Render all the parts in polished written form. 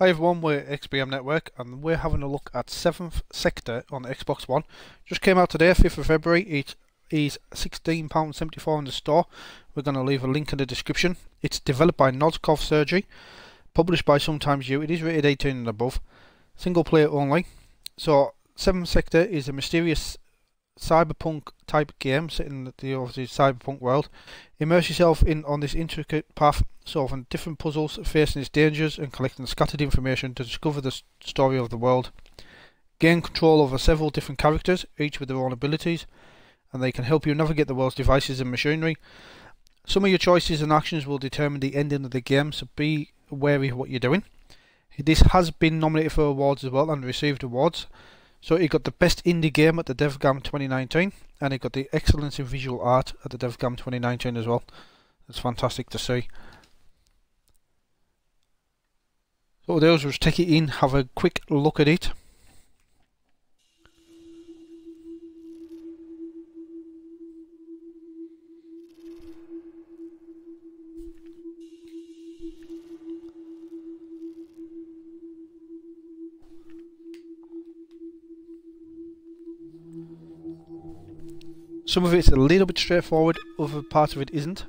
Hi everyone, we're XBM Network and we're having a look at 7th Sector on the Xbox One. Just came out today, 5th of February. It is £16.74 in the store. We're going to leave a link in the description. It's developed by Noskov Sergey, published by Sometimes You. It is rated 18 and above. Single player only. So 7th Sector is a mysterious cyberpunk type game set in the obviously cyberpunk world. Immerse yourself in on this intricate path, solving different puzzles, facing its dangers and collecting scattered information to discover the story of the world. Gain control over several different characters, each with their own abilities, and they can help you navigate the world's devices and machinery. Some of your choices and actions will determine the ending of the game, so be wary of what you're doing. This has been nominated for awards as well and received awards. So it got the Best Indie Game at the DevGAMM 2019, and it got the Excellence in Visual Art at the DevGAMM 2019 as well. It's fantastic to see. So what we'll do is take it in, have a quick look at it. Some of it's a little bit straightforward, other parts of it isn't.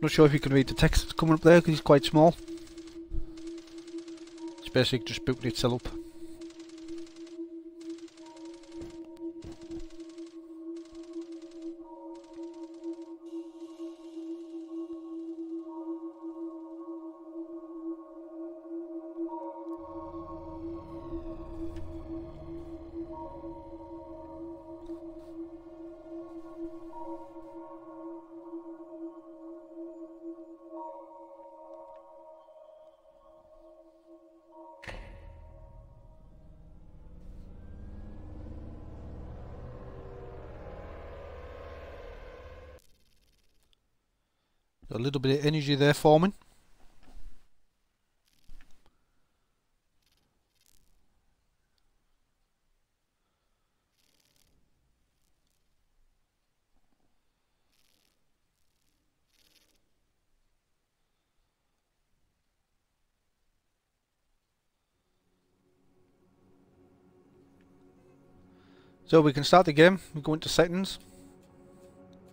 Not sure if you can read the text that's coming up there because it's quite small. It's basically just booting itself up. A little bit of energy there forming. So we can start the game. We go into settings,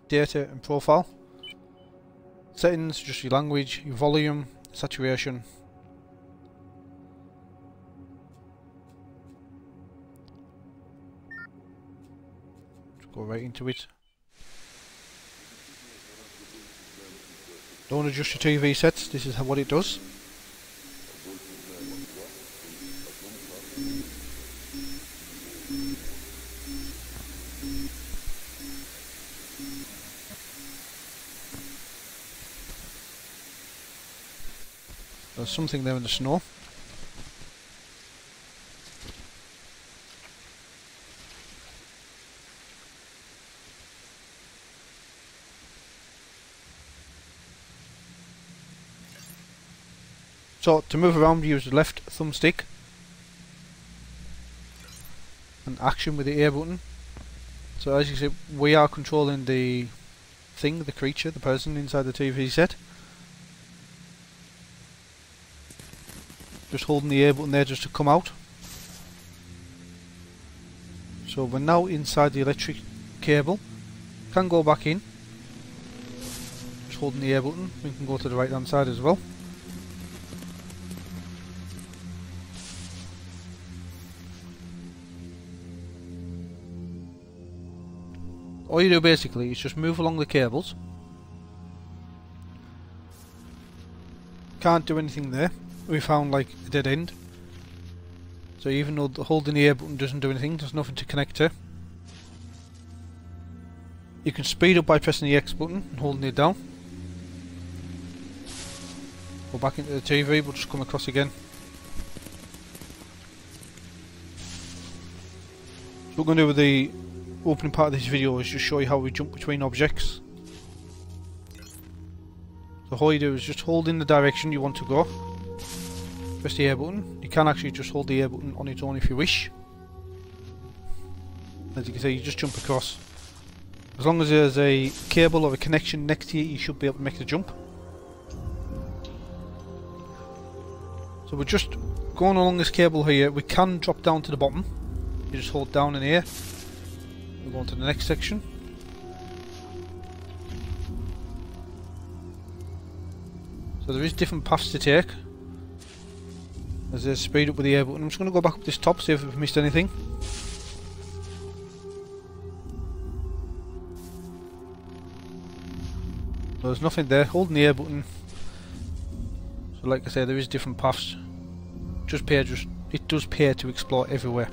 data and profile. Settings, just your language, your volume, saturation. Just go right into it. Don't adjust your TV sets, this is what it does. There's something there in the snow. So to move around, use the left thumbstick and action with the A button. So as you see, we are controlling the thing, the creature, the person inside the TV set. Just holding the A button there just to come out. So we're now inside the electric cable. Can go back in. Just holding the A button. We can go to the right hand side as well. All you do basically is just move along the cables. Can't do anything there. We found like a dead end, so even though holding the A button doesn't do anything, there's nothing to connect to. You can speed up by pressing the X button and holding it down. Go back into the TV, but just come across again. So what we're going to do with the opening part of this video is just show you how we jump between objects. So all you do is just hold in the direction you want to go. Press the A button. You can actually just hold the A button on its own if you wish. As you can see, you just jump across. As long as there's a cable or a connection next to you, you should be able to make the jump. So we're just going along this cable here. We can drop down to the bottom. You just hold down in here. We're going to the next section. So there is different paths to take. As there's speed up with the air button. I'm just going to go back up this top, see if we've missed anything. There's nothing there. Holding the air button. So like I say, there is different paths. It does pay to explore everywhere.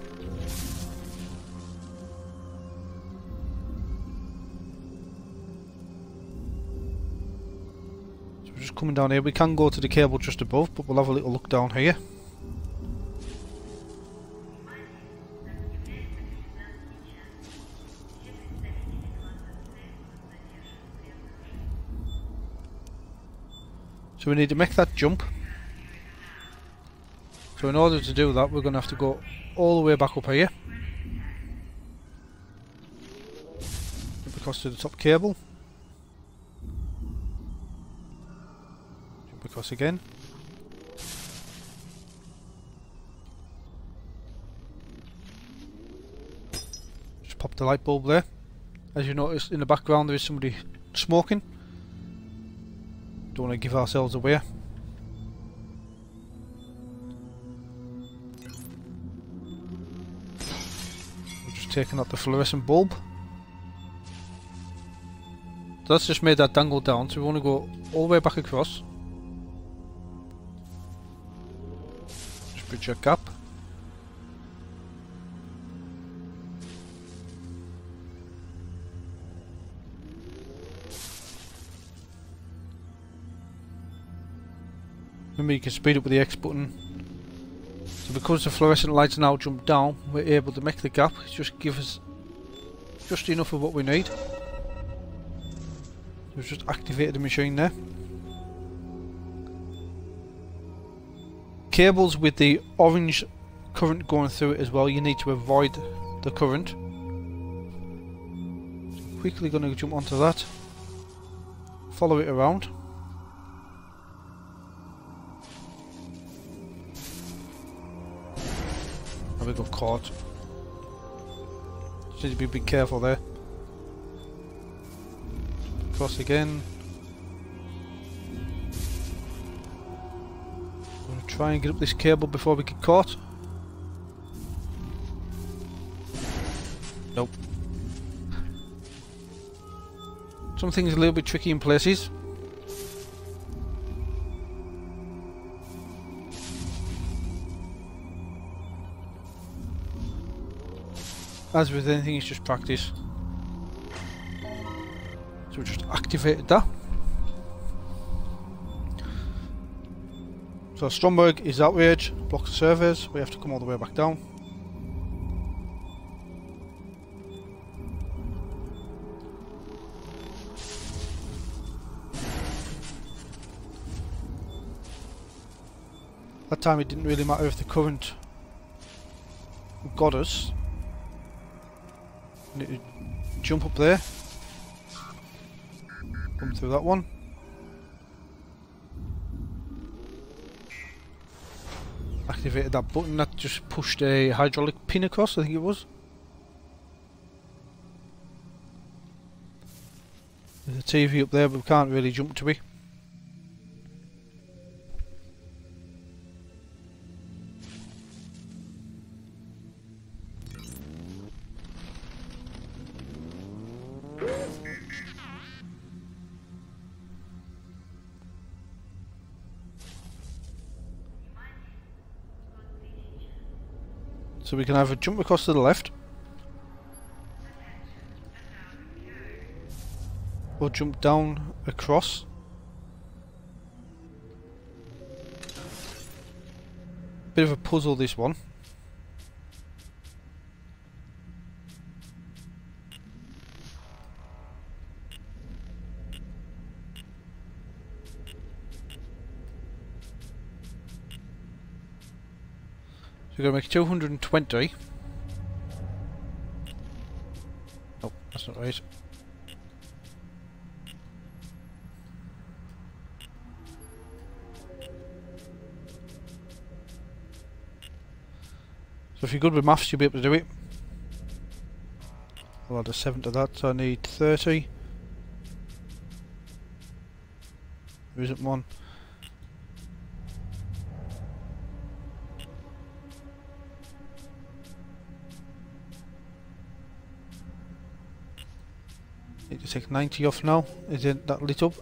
So we're just coming down here. We can go to the cable just above, but we'll have a little look down here. So we need to make that jump. So in order to do that, we're going to have to go all the way back up here. Jump across to the top cable. Jump across again. Just pop the light bulb there. As you notice, in the background there is somebody smoking. Don't want to give ourselves away. We're just taking out the fluorescent bulb. So that's just made that dangle down, so we want to go all the way back across. Just bridge that gap. Remember, you can speed up with the X button. So because the fluorescent lights now jump down, we're able to make the gap. It just gives us just enough of what we need. We've just activated the machine there. Cables with the orange current going through it as well, you need to avoid the current. Quickly going to jump onto that. Follow it around. We got caught. Just need to be a bit careful there. Cross again. I'm going to try and get up this cable before we get caught. Nope. Something's a little bit tricky in places. As with anything, it's just practice. So we just activated that. So Stromberg is outraged, blocks the servers. We have to come all the way back down. That time it didn't really matter if the current got us. Need to jump up there, come through that one. Activated that button that just pushed a hydraulic pin across, I think it was. There's a TV up there, but we can't really jump to it. So we can either jump across to the left, or jump down across. Bit of a puzzle, this one. We're going to make 220. Oh, that's not right. So if you're good with maths, you'll be able to do it. I'll add a 7 to that, so I need 30. There isn't one. Need to take 90 off now. Isn't that lit up?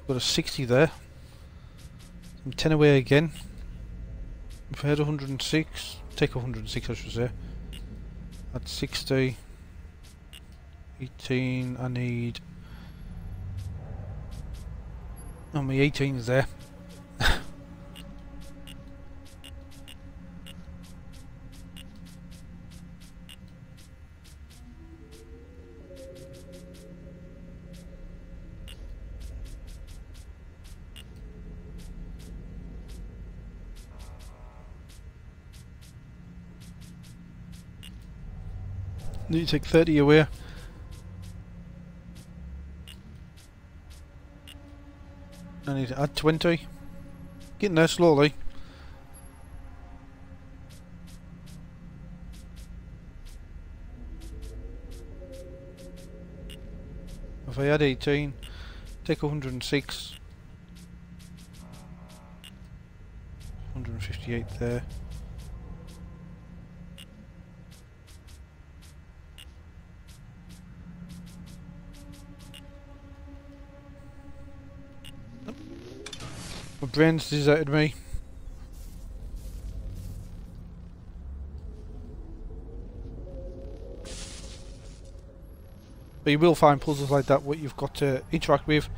I've got a 60 there. I'm 10 away again. If I had 106, take 106 I should say. At 60, 18, I need... Oh, my 18 is there. Need to take 30 away. I need to add 20. Getting there slowly. If I add 18, take 106. 158 there. My brain's deserted me. But you will find puzzles like that what you've got to interact with.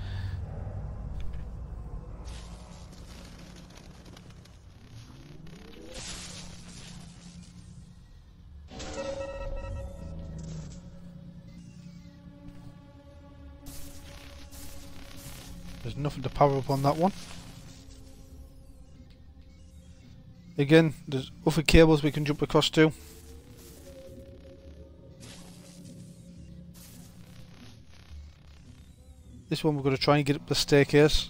There's nothing to power up on that one. Again, there's other cables we can jump across to. This one we're going to try and get up the staircase.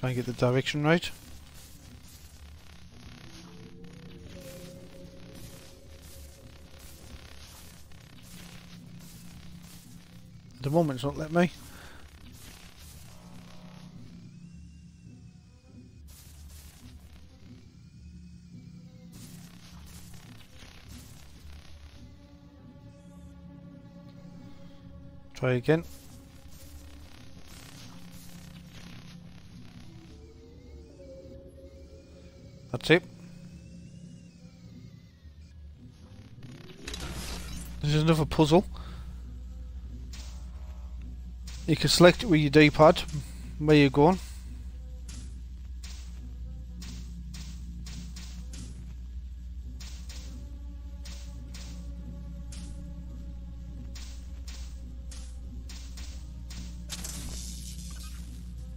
Try and get the direction right. At the moment it's not letting me. Try again. That's it. This is another puzzle. You can select it with your D-pad where you're going.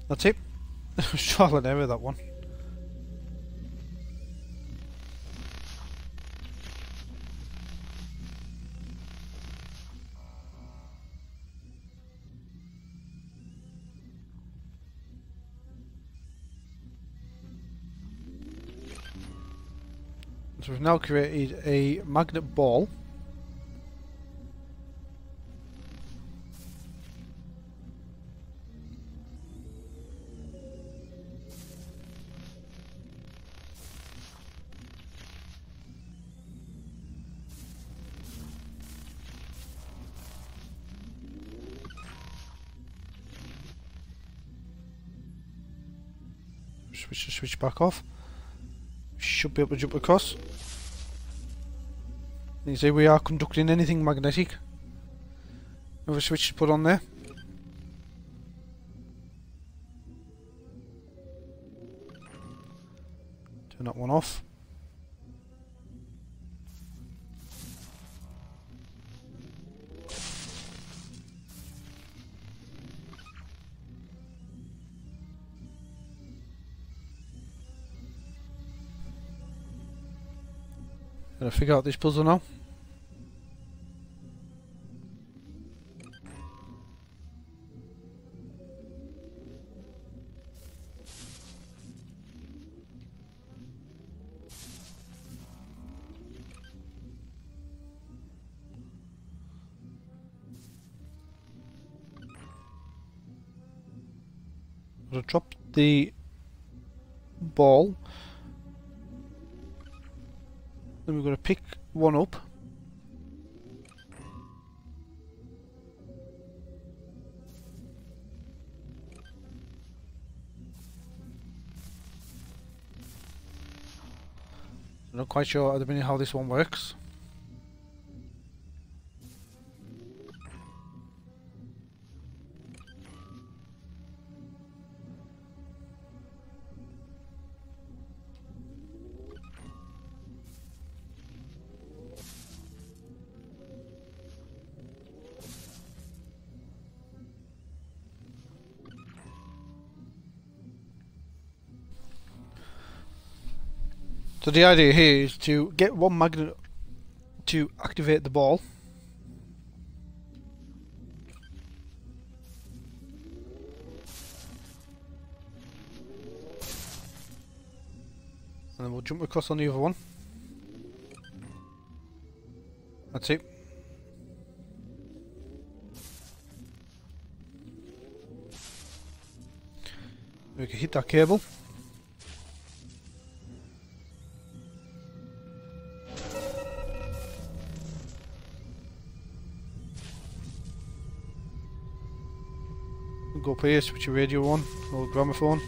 That's it. Trial and error, that one. So we've now created a magnet ball. Switch back off. Should be able to jump across. You see, we are conducting anything magnetic. Another switch to put on there. Turn that one off. Gonna figure out this puzzle now. I'm gonna drop the ball. Then we're gonna pick one up. I'm not quite sure at the minute how this one works. So the idea here is to get one magnet to activate the ball. And then we'll jump across on the other one. That's it. We can hit that cable. Go up here, switch your radio on, or gramophone.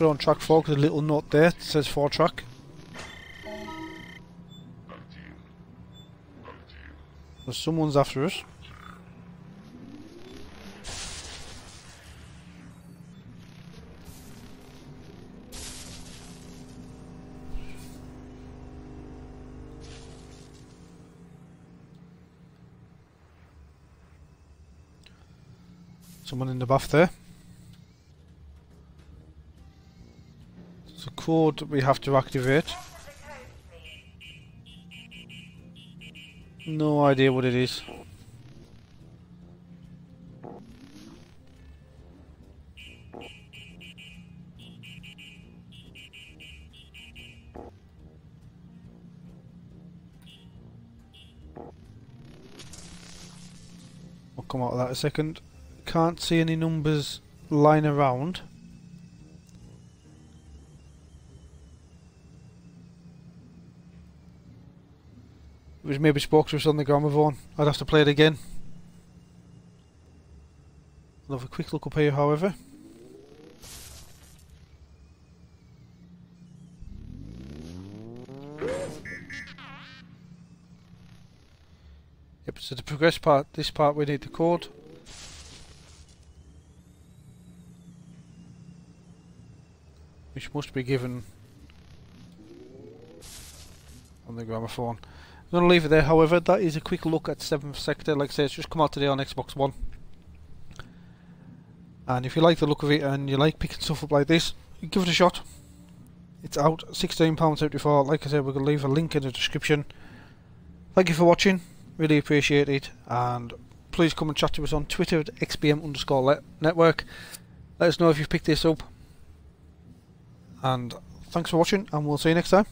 Put on track 4 because there's a little note there that says 4 track. So someone's after us. Someone in the bath there. Code we have to activate. No idea what it is. I'll come out of that in a second. Can't see any numbers lying around. Which maybe spoke to us on the gramophone. I'd have to play it again. I'll have a quick look up here, however. Yep, so the progress part, this part we need the code. Which must be given on the gramophone. I'm going to leave it there, however. That is a quick look at 7th Sector. Like I say, it's just come out today on Xbox One. And if you like the look of it and you like picking stuff up like this, give it a shot. It's out, £16.74. Like I said, we're going to leave a link in the description. Thank you for watching. Really appreciate it. And please come and chat to us on Twitter at XBM_network. Let us know if you've picked this up. And thanks for watching, and we'll see you next time.